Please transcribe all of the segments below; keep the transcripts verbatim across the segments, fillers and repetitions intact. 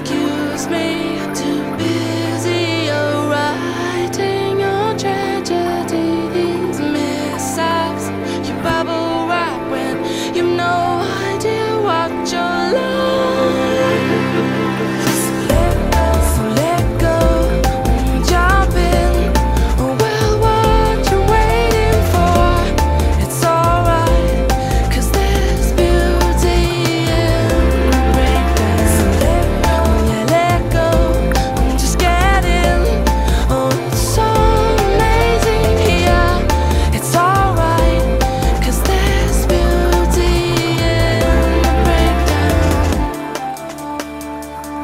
excuse me, too busy oh, writing your tragedies, mishaps. You bubble wrap when you've no idea what you're like. So let go, so let go, jump in. Oh well, what you're waiting for, it's alright, cause there's beauty in breakdown. So let go, yeah, let go, just get in. Oh, it's so amazing here, it's alright, cause there's beauty in breakdown. It gains the more it gives, and then it rises with the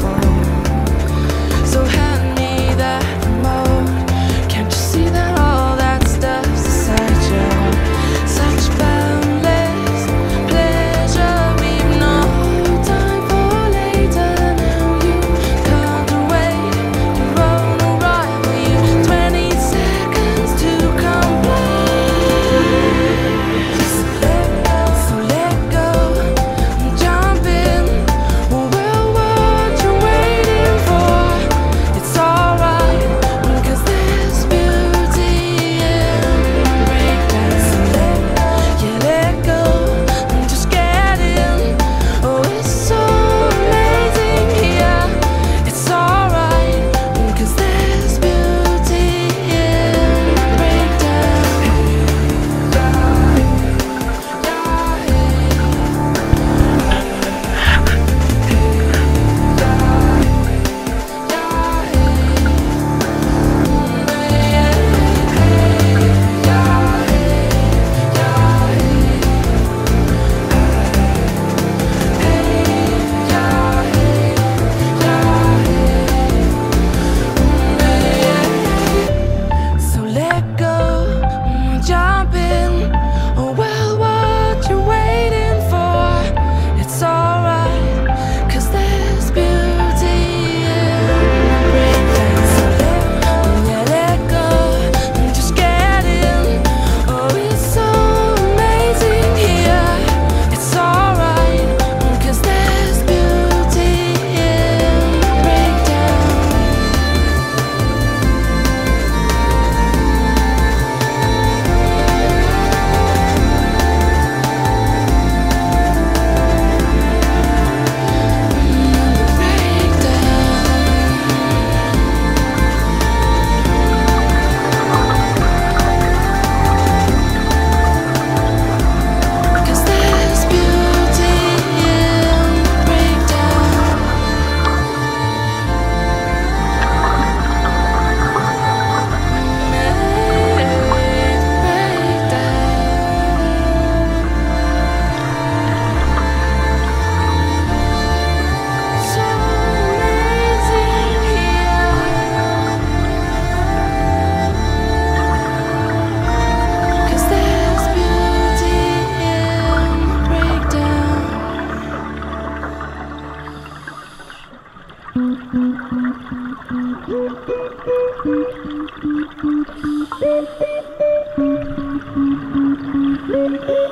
fall. So hand me that remote, can't you see that all that stuff's inside you? Such boundless pleasure, we've no time for later. Now you can't await your own arrival, you've twenty seconds to complain. So let go, so let go, jump in. Oh well, what you're waiting for, it's alright, cause there's beauty in breakdown. So let go, yeah, let go, just get in. Oh, it's so amazing here, it's alright, cause there's beauty in breakdown. So let go, jump in. Oh well, what you're waiting for, it's alright, cause there's beauty in breakdown. So let go, yeah, let go, just get in. Oh, it's so amazing here, it's alright, cause there's beauty in breakdown. Breakdown. Cause there's beauty in breakdown. So amazing here, cause there's beauty in breakdown.